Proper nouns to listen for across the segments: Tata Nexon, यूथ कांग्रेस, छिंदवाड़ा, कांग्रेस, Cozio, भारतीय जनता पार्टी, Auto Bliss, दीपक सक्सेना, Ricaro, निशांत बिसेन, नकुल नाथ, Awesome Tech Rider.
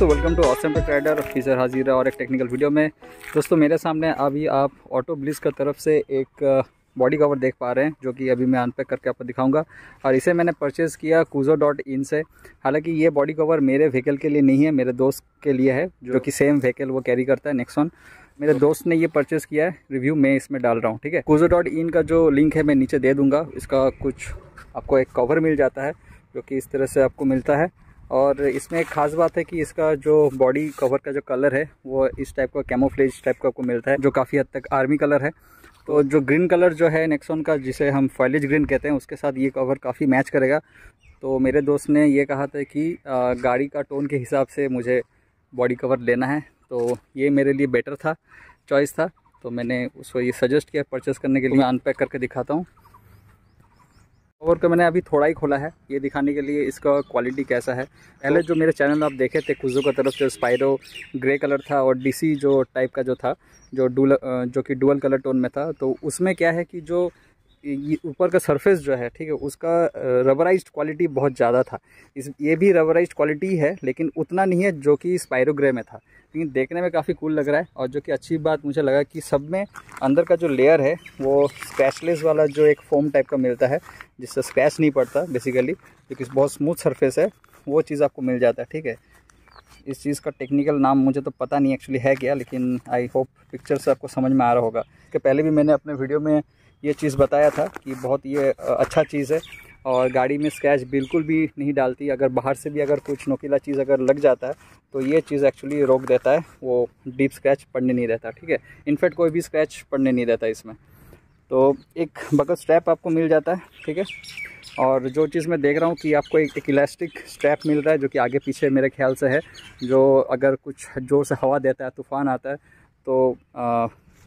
दोस्तों welcome to awesome tech rider. फिजर हाजिर है और एक टेक्निकल वीडियो में। दोस्तों मेरे सामने अभी आप ऑटो ब्लिस की तरफ से एक बॉडी कवर देख पा रहे हैं जो कि अभी मैं अनपैक करके आपको दिखाऊंगा और इसे मैंने परचेज़ किया Cozio.in से। हालांकि ये बॉडी कवर मेरे व्हीकल के लिए नहीं है, मेरे दोस्त के लिए है जो कि सेम व्हीकल वो कैरी करता है नेक्सॉन। मेरे दोस्त ने ये परचेज़ किया है, रिव्यू मैं इसमें डाल रहा हूँ, ठीक है। Cozio.in का जो लिंक है मैं नीचे दे दूँगा। इसका कुछ आपको एक कवर मिल जाता है जो कि इस तरह से आपको मिलता है और इसमें एक खास बात है कि इसका जो बॉडी कवर का जो कलर है वो इस टाइप का कैमोफ्लेज टाइप का आपको मिलता है जो काफ़ी हद तक आर्मी कलर है। तो जो ग्रीन कलर जो है नेक्सॉन का, जिसे हम फॉइलेज ग्रीन कहते हैं, उसके साथ ये कवर काफ़ी मैच करेगा। तो मेरे दोस्त ने ये कहा था कि गाड़ी का टोन के हिसाब से मुझे बॉडी कवर लेना है, तो ये मेरे लिए बेटर था, चॉइस था। तो मैंने उसको ये सजेस्ट किया परचेस करने के लिए। मैं अनपैक करके दिखाता हूँ। कवर का मैंने अभी थोड़ा ही खोला है ये दिखाने के लिए इसका क्वालिटी कैसा है। पहले जो मेरे चैनल में आप देखे थे Cozio की तरफ से स्पायरो ग्रे कलर था और डीसी जो टाइप का जो था जो कि डुअल कलर टोन में था। तो उसमें क्या है कि जो ऊपर का सरफेस जो है, ठीक है, उसका रबराइज्ड क्वालिटी बहुत ज़्यादा था। ये भी रबराइज्ड क्वालिटी है लेकिन उतना नहीं है जो कि स्पायरो ग्रे में था, लेकिन देखने में काफ़ी कूल लग रहा है। और जो कि अच्छी बात मुझे लगा कि सब में अंदर का जो लेयर है वो स्क्रैचलेस वाला जो एक फोम टाइप का मिलता है जिससे स्क्रैच नहीं पड़ता बेसिकली, क्योंकि बहुत स्मूथ सरफेस है, वो चीज़ आपको मिल जाता है, ठीक है। इस चीज़ का टेक्निकल नाम मुझे तो पता नहीं एक्चुअली है क्या, लेकिन आई होप पिक्चर से आपको समझ में आ रहा होगा। इसके पहले भी मैंने अपने वीडियो में ये चीज़ बताया था कि बहुत ये अच्छा चीज़ है और गाड़ी में स्क्रैच बिल्कुल भी नहीं डालती। अगर बाहर से भी अगर कुछ नोकीला चीज़ अगर लग जाता है तो ये चीज़ एक्चुअली रोक देता है, वो डीप स्क्रैच पड़ने नहीं देता, ठीक है। इनफैक्ट कोई भी स्क्रैच पड़ने नहीं देता इसमें। तो एक बगल स्ट्रैप आपको मिल जाता है, ठीक है। और जो चीज़ मैं देख रहा हूँ कि आपको एक इलास्टिक स्ट्रैप मिल रहा है जो कि आगे पीछे मेरे ख्याल से है, जो अगर कुछ ज़ोर से हवा देता है, तूफान आता है, तो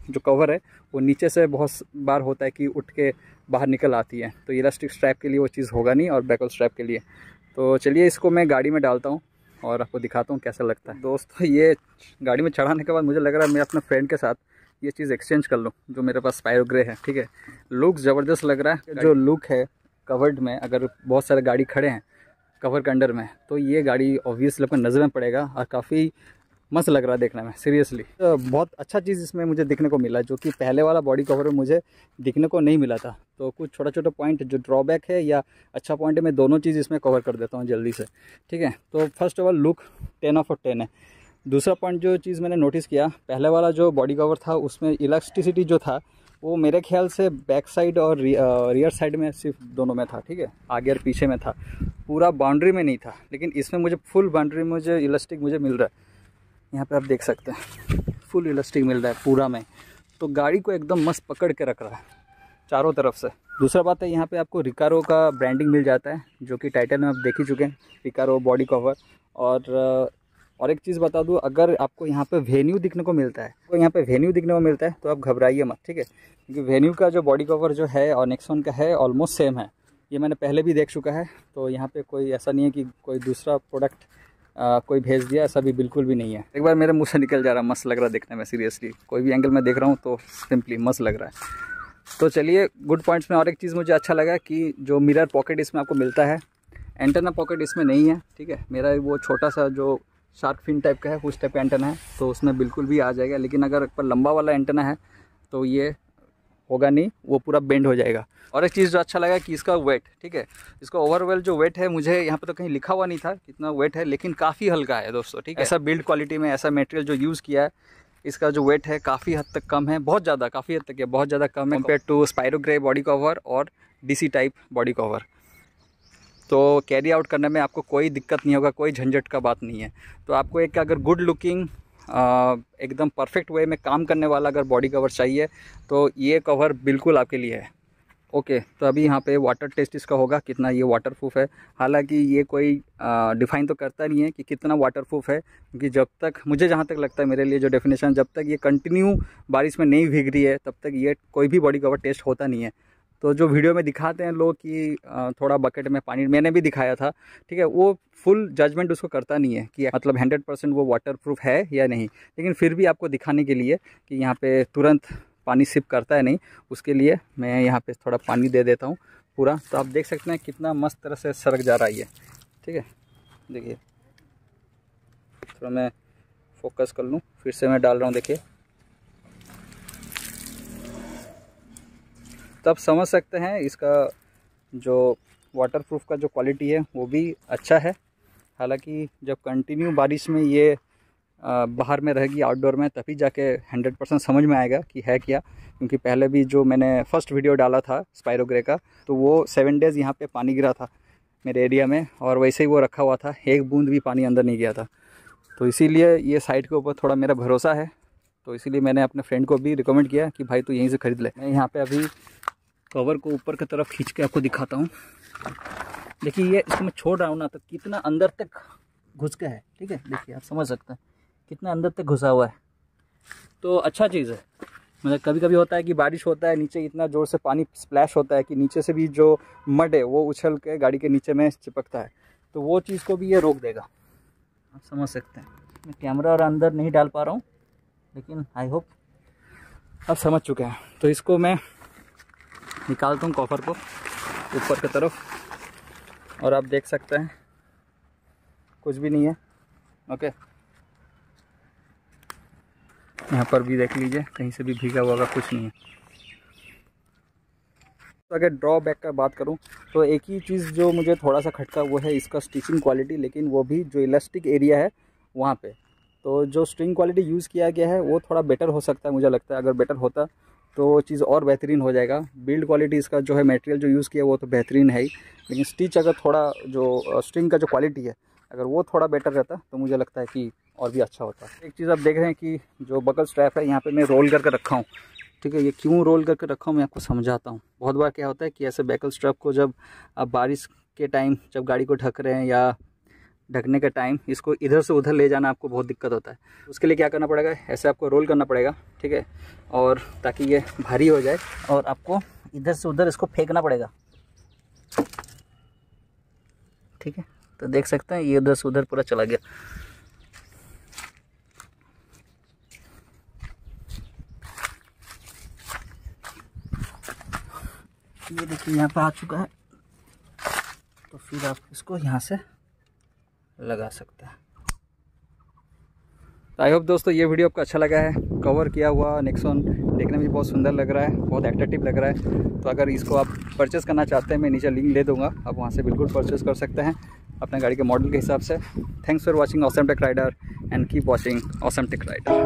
जो कवर है वो नीचे से बहुत बार होता है कि उठ के बाहर निकल आती है। तो इलास्टिक स्ट्रैप के लिए वो चीज़ होगा नहीं और बैकल स्ट्रैप के लिए। तो चलिए इसको मैं गाड़ी में डालता हूँ और आपको दिखाता हूँ कैसा लगता है। दोस्तों ये गाड़ी में चढ़ाने के बाद मुझे लग रहा है मैं अपने फ्रेंड के साथ ये चीज़ एक्सचेंज कर लूँ जो मेरे पास स्पायरो ग्रे है, ठीक है। लुक ज़बरदस्त लग रहा है। जो लुक है कवर्ड में, अगर बहुत सारे गाड़ी खड़े हैं कवर के अंडर में, तो ये गाड़ी ऑब्वियसली आपको नज़र में पड़ेगा और काफ़ी मस्त लग रहा है देखने में सीरियसली। तो बहुत अच्छा चीज़ इसमें मुझे दिखने को मिला जो कि पहले वाला बॉडी कवर में मुझे दिखने को नहीं मिला था। तो कुछ छोटा छोटा पॉइंट जो ड्रॉबैक है या अच्छा पॉइंट है, मैं दोनों चीज़ इसमें कवर कर देता हूँ जल्दी से, ठीक है। तो फर्स्ट ऑफ ऑल लुक 10/10 है। दूसरा पॉइंट जो चीज़ मैंने नोटिस किया, पहले वाला जो बॉडी कवर था उसमें इलास्टिसिटी जो था वो मेरे ख्याल से बैक साइड और रियर साइड में सिर्फ दोनों में था, ठीक है, आगे और पीछे में था, पूरा बाउंड्री में नहीं था। लेकिन इसमें मुझे फुल बाउंड्री में मुझे इलास्टिक मुझे मिल रहा है। यहाँ पे आप देख सकते हैं फुल इलास्टिक मिल रहा है पूरा में, तो गाड़ी को एकदम मस्त पकड़ के रख रहा है चारों तरफ से। दूसरा बात है यहाँ पे आपको रिकारो का ब्रांडिंग मिल जाता है जो कि टाइटल में आप देख ही चुके हैं, रिकारो बॉडी कवर। और एक चीज़ बता दूँ, अगर आपको यहाँ पे वेन्यू दिखने को मिलता है तो आप घबराइए मत, ठीक है, क्योंकि वेन्यू का जो बॉडी कवर जो है और नेक्सॉन का है ऑलमोस्ट सेम है। ये मैंने पहले भी देख चुका है, तो यहाँ पर कोई ऐसा नहीं है कि कोई दूसरा प्रोडक्ट कोई भेज दिया, ऐसा भी बिल्कुल भी नहीं है। एक बार मेरे मुंह से निकल जा रहा है, मस्त लग रहा है देखने में सीरियसली। कोई भी एंगल में देख रहा हूँ तो सिंपली मस्त लग रहा है। तो चलिए गुड पॉइंट्स में और एक चीज़ मुझे अच्छा लगा कि जो मिरर पॉकेट इसमें आपको मिलता है, एंटेना पॉकेट इसमें नहीं है, ठीक है। मेरा वो छोटा सा जो शार्क फिन टाइप का है उस टाइप का एंटेना है तो उसमें बिल्कुल भी आ जाएगा, लेकिन अगर पर लंबा वाला एंटेना है तो ये होगा नहीं, वो पूरा बेंड हो जाएगा। और एक चीज़ जो अच्छा लगा कि इसका वेट, ठीक है, इसका ओवरऑल जो वेट है, मुझे यहाँ पे तो कहीं लिखा हुआ नहीं था कितना वेट है, लेकिन काफ़ी हल्का है दोस्तों, ठीक है। ऐसा बिल्ड क्वालिटी में ऐसा मटेरियल जो यूज़ किया है, इसका जो वेट है काफ़ी हद तक कम है, बहुत ज़्यादा कम है compare to स्पायरो grey body cover और डीसी टाइप बॉडी कवर। तो कैरी आउट करने में आपको कोई दिक्कत नहीं होगा, कोई झंझट का बात नहीं है। तो आपको एक अगर गुड लुकिंग एकदम परफेक्ट वे में काम करने वाला अगर बॉडी कवर चाहिए तो ये कवर बिल्कुल आपके लिए है, ओके। तो अभी यहाँ पे वाटर टेस्ट इसका होगा कितना ये वाटरप्रूफ है। हालांकि ये कोई डिफ़ाइन तो करता नहीं है कि कितना वाटरप्रूफ है, क्योंकि जब तक मुझे जहाँ तक लगता है मेरे लिए जो डेफिनेशन, जब तक ये कंटिन्यू बारिश में नहीं भीग रही है तब तक ये कोई भी बॉडी कवर टेस्ट होता नहीं है। तो जो वीडियो में दिखाते हैं लोग कि थोड़ा बकेट में पानी, मैंने भी दिखाया था, ठीक है, वो फुल जजमेंट उसको करता नहीं है कि मतलब 100% वो वाटरप्रूफ है या नहीं, लेकिन फिर भी आपको दिखाने के लिए कि यहाँ पे तुरंत पानी सिप करता है नहीं, उसके लिए मैं यहाँ पे थोड़ा पानी दे देता हूँ पूरा। तो आप देख सकते हैं कितना मस्त तरह से सरक जा रहा है ये, ठीक है, देखिए थोड़ा मैं फोकस कर लूँ, फिर से मैं डाल रहा हूँ। देखिए तब समझ सकते हैं इसका जो वाटरप्रूफ का जो क्वालिटी है वो भी अच्छा है। हालांकि जब कंटिन्यू बारिश में ये बाहर में रहेगी आउटडोर में तभी जाके 100% समझ में आएगा कि है क्या, क्योंकि पहले भी जो मैंने फर्स्ट वीडियो डाला था स्पायरो ग्रे का तो वो 7 डेज़ यहाँ पे पानी गिरा था मेरे एरिया में और वैसे ही वो रखा हुआ था, एक बूंद भी पानी अंदर नहीं गया था। तो इसीलिए ये साइट के ऊपर थोड़ा मेरा भरोसा है, तो इसीलिए मैंने अपने फ्रेंड को भी रिकमेंड किया कि भाई तू यहीं से ख़रीद ले। मैं यहाँ पर अभी कवर को ऊपर की तरफ खींच के आपको दिखाता हूँ। देखिए ये इसको मैं छोड़ रहा हूँ ना तो कितना अंदर तक घुस के है, ठीक है। देखिए आप समझ सकते हैं कितना अंदर तक घुसा हुआ है, तो अच्छा चीज़ है। मतलब कभी कभी होता है कि बारिश होता है, नीचे इतना ज़ोर से पानी स्प्लैश होता है कि नीचे से भी जो मड है वो उछल के गाड़ी के नीचे में चिपकता है, तो वो चीज़ को भी ये रोक देगा, आप समझ सकते हैं। मैं कैमरा और अंदर नहीं डाल पा रहा हूँ, लेकिन आई होप आप समझ चुके हैं। तो इसको मैं निकालता हूँ कॉफर को ऊपर की तरफ और आप देख सकते हैं कुछ भी नहीं है। ओके यहाँ पर भी देख लीजिए कहीं से भी भीगा हुआ कुछ नहीं है। तो अगर ड्रॉबैक का बात करूँ तो एक ही चीज़ जो मुझे थोड़ा सा खटका वो है इसका स्टिचिंग क्वालिटी, लेकिन वो भी जो इलास्टिक एरिया है वहाँ पे। तो जो स्ट्रिंग क्वालिटी यूज़ किया गया है वो थोड़ा बेटर हो सकता है, मुझे लगता है अगर बेटर होता तो चीज़ और बेहतरीन हो जाएगा। बिल्ड क्वालिटी इसका जो है मटेरियल जो यूज़ किया वो तो बेहतरीन है ही, लेकिन स्टिच अगर थोड़ा जो स्ट्रिंग का जो क्वालिटी है अगर वो थोड़ा बेटर रहता तो मुझे लगता है कि और भी अच्छा होता। एक चीज़ आप देख रहे हैं कि जो बकल स्ट्रैप है यहाँ पे मैं रोल करके रखा हूँ, ठीक है। ये क्यों रोल करके रखा हूँ मैं आपको समझाता हूँ। बहुत बार क्या होता है कि ऐसे बकल स्ट्रैप को जब आप बारिश के टाइम जब गाड़ी को ढक रहे हैं या ढकने का टाइम इसको इधर से उधर ले जाना आपको बहुत दिक्कत होता है। उसके लिए क्या करना पड़ेगा, ऐसे आपको रोल करना पड़ेगा, ठीक है, और ताकि ये भारी हो जाए और आपको इधर से उधर इसको फेंकना पड़ेगा, ठीक है। तो देख सकते हैं ये उधर से उधर पूरा चला गया। ये देखिए यहाँ पे आ चुका है, तो फिर आप इसको यहाँ से लगा सकते हैं। आई होप दोस्तों ये वीडियो आपको अच्छा लगा है। कवर किया हुआ नेक्सॉन देखने में बहुत सुंदर लग रहा है, बहुत एट्रैक्टिव लग रहा है। तो अगर इसको आप परचेस करना चाहते हैं मैं नीचे लिंक दे दूंगा, आप वहाँ से बिल्कुल परचेस कर सकते हैं अपने गाड़ी के मॉडल के हिसाब से। Thanks for watching awesome tech rider and keep watching awesome tech rider.